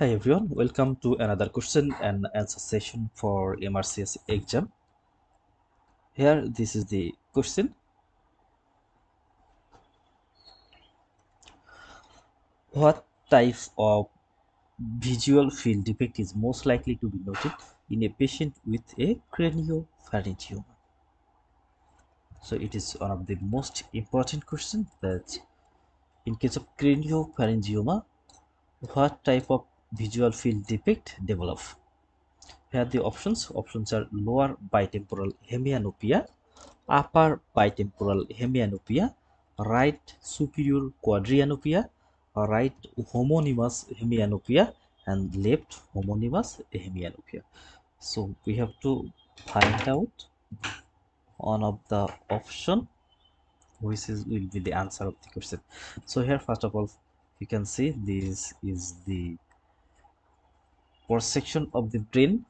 Hi everyone, welcome to another question and answer session for MRCS exam. Here, this is the question. What type of visual field defect is most likely to be noted in a patient with a craniopharyngioma? So it is one of the most important questions that in case of craniopharyngioma, what type of visual field defect develop? Here the options are lower bitemporal hemianopia, upper bitemporal hemianopia, right superior quadrantanopia, right homonymous hemianopia, and left homonymous hemianopia. So we have to find out one of the option which will be the answer of the question. So here first of all you can see this is the cross section of the brain,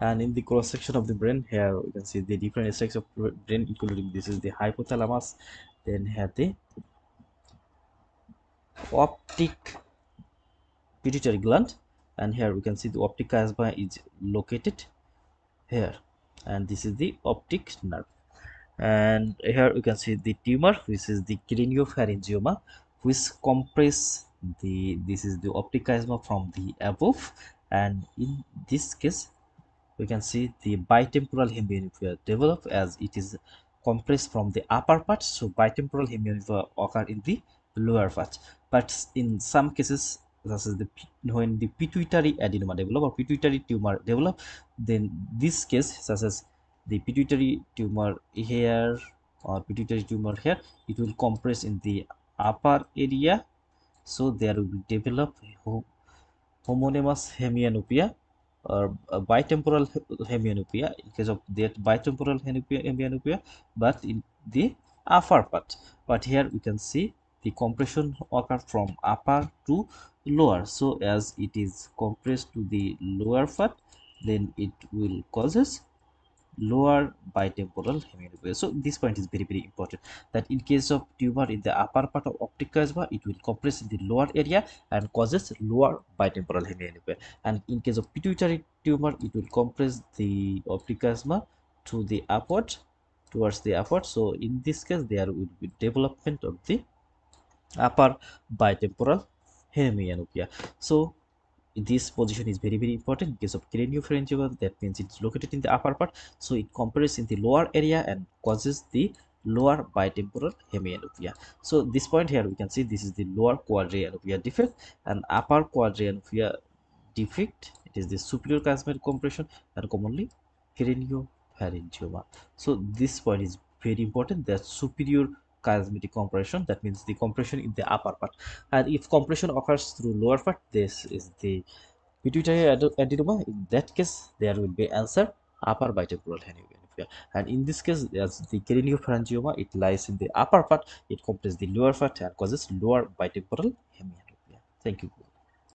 and in the cross section of the brain here you can see the different aspects of brain, including this is the hypothalamus, then have the optic pituitary gland, and here we can see the optic chiasma is located here, and this is the optic nerve. And here you can see the tumor, which is the craniopharyngioma, which compress the, this is the optic chiasma from the above, and in this case we can see the bitemporal hemianopia develop as it is compressed from the upper part. So bitemporal hemianopia occur in the lower part, but in some cases this is the when the pituitary adenoma develop or pituitary tumor develop, then this case such as the pituitary tumor here or pituitary tumor here, it will compress in the upper area, so there will develop homonymous hemianopia or bitemporal hemianopia in case of that bitemporal hemianopia, but in the upper part. But here we can see the compression occur from upper to lower, so as it is compressed to the lower part, then it will causes lower bitemporal hemianopia. So this point is very, very important, that in case of tumor in the upper part of optic chiasma, it will compress in the lower area and causes lower bitemporal hemianopia, and in case of pituitary tumor it will compress the optic chiasma to the upward, towards the upward, so in this case there will be development of the upper bitemporal hemianopia. So this position is very, very important in case of craniopharyngioma, that means it's located in the upper part, so it compresses in the lower area and causes the lower bitemporal hemianopia. So this point here we can see this is the lower quadrantanopia defect, and upper quadrantanopia defect, it is the superior chiasmatic compression and commonly craniopharyngioma. So this point is very important, that superior chiasmatic compression, that means the compression in the upper part, and if compression occurs through lower part, this is the pituitary adenoma, in that case there will be answer upper bitemporal hemianopia, and in this case as the craniopharyngioma, it lies in the upper part, it compresses the lower part and causes lower bitemporal hemianopia. Thank you.